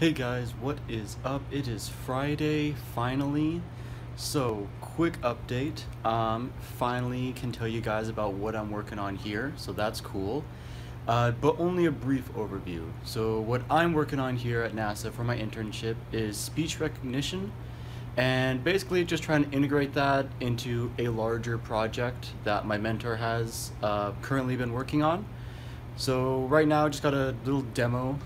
Hey guys, what is up? It is Friday, finally. So, quick update. Finally can tell you guys about what I'm working on here, so that's cool. But only a brief overview. So, what I'm working on here at NASA for my internship is speech recognition, and basically just trying to integrate that into a larger project that my mentor has currently been working on. So, right now I just got a little demo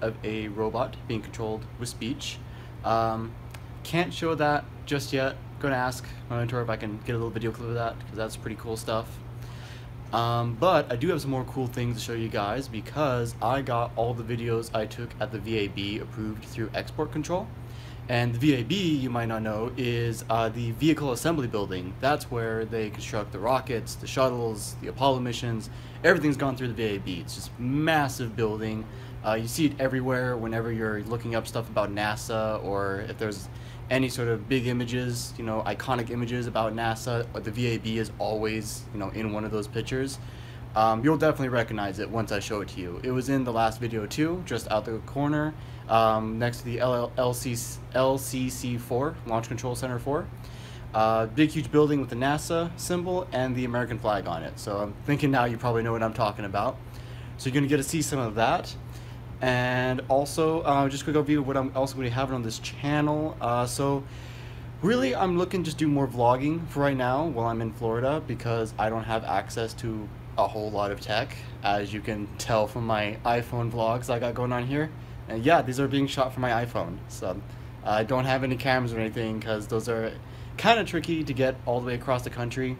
of a robot being controlled with speech. Can't show that just yet. Gonna ask my mentor if I can get a little video clip of that, because that's pretty cool stuff. But I do have some more cool things to show you guys, because I got all the videos I took at the VAB approved through export control. And the VAB, you might not know, is the vehicle assembly building. That's where they construct the rockets, the shuttles, the Apollo missions. Everything's gone through the VAB. It's just massive building. You see it everywhere whenever you're looking up stuff about NASA, or if there's any sort of big images, you know, iconic images about NASA, the VAB is always, you know, in one of those pictures. You'll definitely recognize it once I show it to you. It was in the last video too, just out the corner, next to the LCC4, Launch Control Center 4. Big huge building with the NASA symbol and the American flag on it. So I'm thinking now you probably know what I'm talking about. So you're gonna get to see some of that. And also, just quick overview of what I'm also gonna be having on this channel. Really, I'm looking to just do more vlogging for right now while I'm in Florida, because I don't have access to a whole lot of tech, as you can tell from my iPhone vlogs I got going on here. And yeah, these are being shot from my iPhone, so I don't have any cameras or anything, because those are kind of tricky to get all the way across the country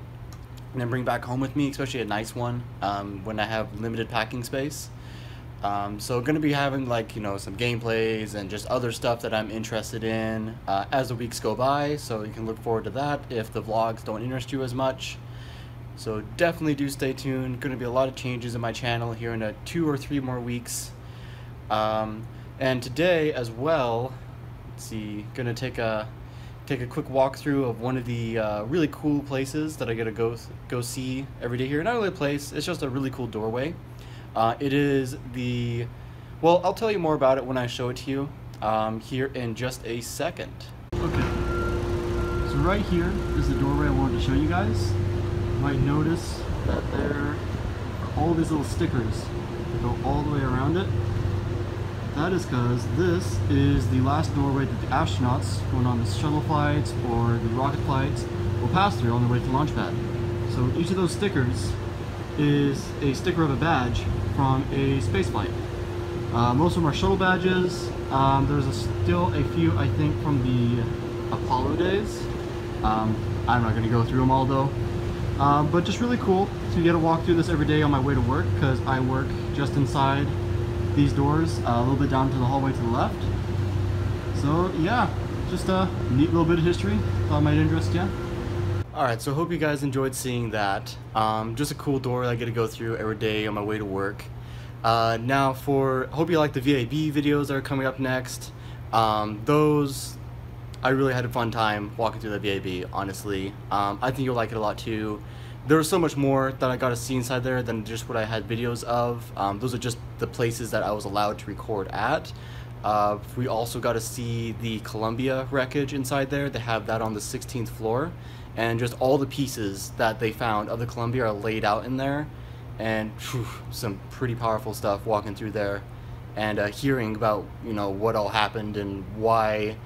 and then bring back home with me, especially a nice one, when I have limited packing space. So gonna be having, like, you know, some gameplays and just other stuff that I'm interested in as the weeks go by, so you can look forward to that if the vlogs don't interest you as much. So definitely do stay tuned. Going to be a lot of changes in my channel here in 2 or 3 more weeks. And today as well, let's see, going to take a quick walkthrough of one of the really cool places that I get to go see every day here. Not really a place, it's just a really cool doorway. It is the, well, I'll tell you more about it when I show it to you here in just a second. Okay, so right here is the doorway I wanted to show you guys. You might notice that there are all these little stickers that go all the way around it. That is because this is the last doorway that the astronauts going on the shuttle flights or the rocket flights will pass through on their way to the launch pad. So each of those stickers is a sticker of a badge from a space flight. Most of them are shuttle badges. There's still a few, I think, from the Apollo days. I'm not going to go through them all though. But just really cool to get to walk through this every day on my way to work, because I work just inside these doors, a little bit down to the hallway to the left. So yeah, just a neat little bit of history thought might interest you. Alright, so hope you guys enjoyed seeing that. Just a cool door that I get to go through every day on my way to work. Now for, hope you like the VAB videos that are coming up next. Those, I really had a fun time walking through the VAB, honestly. I think you'll like it a lot too. There was so much more that I got to see inside there than just what I had videos of. Those are just the places that I was allowed to record at. We also got to see the Columbia wreckage inside there. They have that on the 16th floor. And just all the pieces that they found of the Columbia are laid out in there. And whew, some pretty powerful stuff walking through there. And hearing about, you know, what all happened and why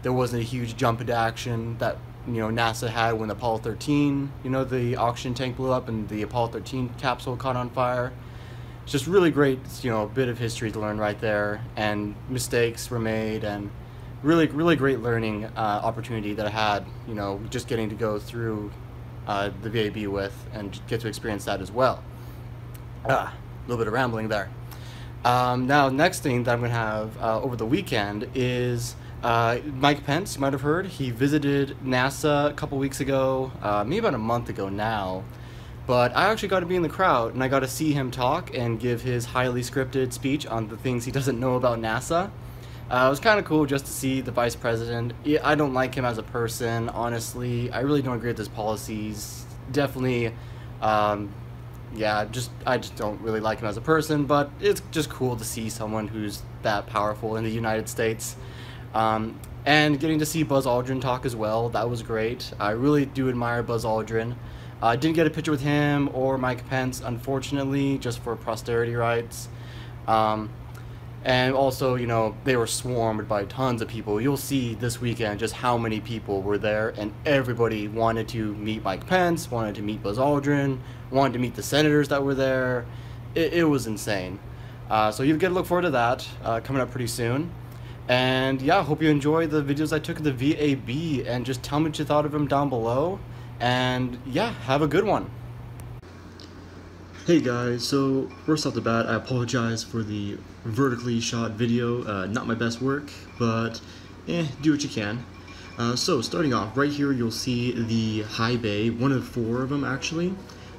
there wasn't a huge jump into action that, you know, NASA had when Apollo 13, you know, the oxygen tank blew up and the Apollo 13 capsule caught on fire. It's just really great, you know, a bit of history to learn right there, and mistakes were made, and really, really great learning opportunity that I had, you know, just getting to go through the VAB with and get to experience that as well. A little bit of rambling there. Now, next thing that I'm going to have over the weekend is Mike Pence. You might have heard, he visited NASA a couple weeks ago, maybe about a month ago now, but I actually got to be in the crowd and I got to see him talk and give his highly scripted speech on the things he doesn't know about NASA. It was kind of cool just to see the vice president. Yeah, I don't like him as a person, honestly. I really don't agree with his policies. Definitely yeah, I just don't really like him as a person, but it's just cool to see someone who's that powerful in the United States. And getting to see Buzz Aldrin talk as well, that was great. I really do admire Buzz Aldrin. I didn't get a picture with him or Mike Pence, unfortunately, just for posterity rights. And also, you know, they were swarmed by tons of people. You'll see this weekend just how many people were there, and everybody wanted to meet Mike Pence, wanted to meet Buzz Aldrin, wanted to meet the senators that were there. It was insane. So you get to look forward to that coming up pretty soon. And yeah, hope you enjoy the videos I took of the VAB, and just tell me what you thought of them down below. And yeah, have a good one. Hey guys, so first off the bat, I apologize for the vertically shot video, not my best work, but do what you can. So starting off, right here you'll see the high bay, one of four of them actually.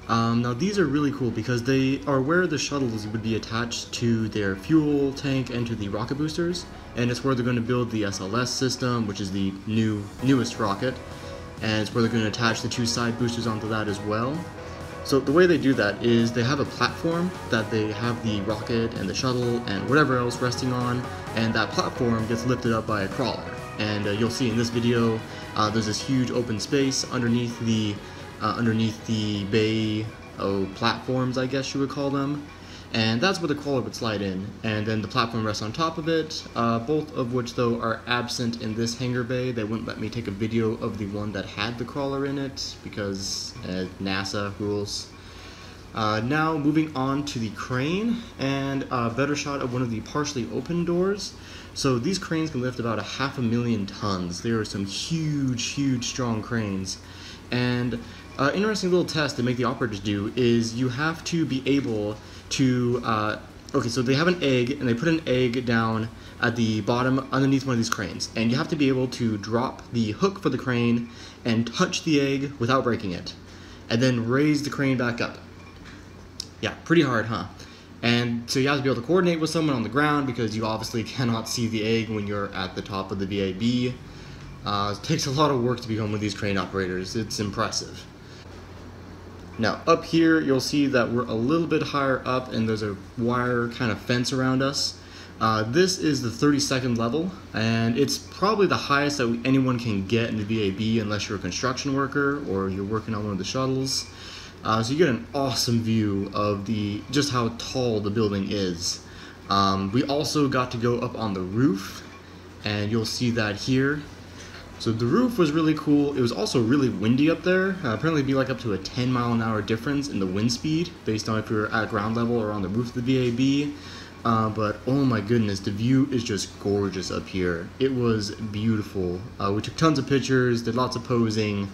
Now these are really cool because they are where the shuttles would be attached to their fuel tank and to the rocket boosters, and it's where they're going to build the SLS system, which is the newest rocket, and it's where they're going to attach the two side boosters onto that as well. So the way they do that is they have a platform that they have the rocket and the shuttle and whatever else resting on, and that platform gets lifted up by a crawler. And you'll see in this video, there's this huge open space underneath the bay, platforms, I guess you would call them, and that's where the crawler would slide in. And then the platform rests on top of it, both of which though are absent in this hangar bay. They wouldn't let me take a video of the one that had the crawler in it because NASA rules. Now moving on to the crane, and a better shot of one of the partially open doors. So these cranes can lift about 500,000 tons. There are some huge, huge strong cranes. And interesting little test they make the operators do is you have to be able to, okay, so they have an egg, and they put an egg down at the bottom underneath one of these cranes, and you have to be able to drop the hook for the crane and touch the egg without breaking it, and then raise the crane back up. Yeah, pretty hard, huh? And so you have to be able to coordinate with someone on the ground because you obviously cannot see the egg when you're at the top of the VAB. It takes a lot of work to become one of these crane operators. It's impressive. Now up here you'll see that we're a little bit higher up, and there's a wire kind of fence around us. This is the 32nd level, and it's probably the highest that anyone can get in the VAB unless you're a construction worker or you're working on one of the shuttles. So you get an awesome view of just how tall the building is. We also got to go up on the roof, and you'll see that here. So the roof was really cool. It was also really windy up there. Apparently it'd be like up to a 10-mile-an-hour difference in the wind speed based on if you're at ground level or on the roof of the VAB. But oh my goodness, the view is just gorgeous up here. It was beautiful. We took tons of pictures, did lots of posing,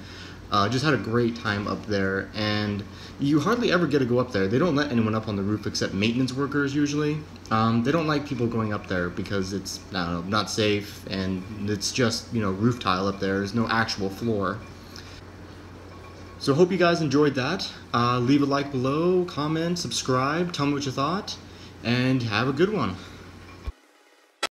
just had a great time up there. And you hardly ever get to go up there. They don't let anyone up on the roof except maintenance workers usually. They don't like people going up there because it's, I don't know, not safe, and it's just, you know, roof tile up there. There's no actual floor. So hope you guys enjoyed that. Leave a like below, comment, subscribe, tell me what you thought, and have a good one.